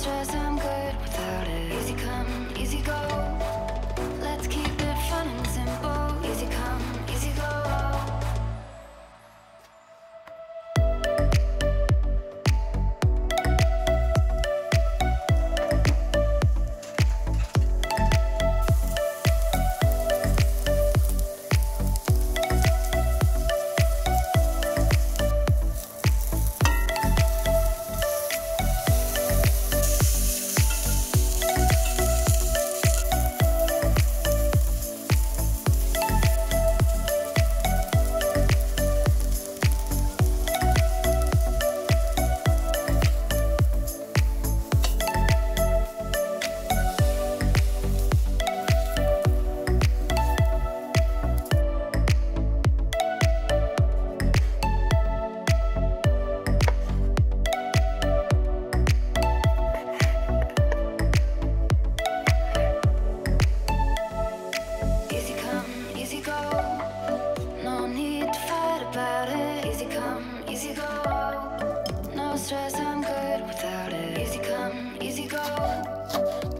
stress, I'm good without it. Easy come, easy go. Let's keep it fun and simple. Easy come, easy go. Easy come, easy go. No stress, I'm good without it. Easy come, easy go.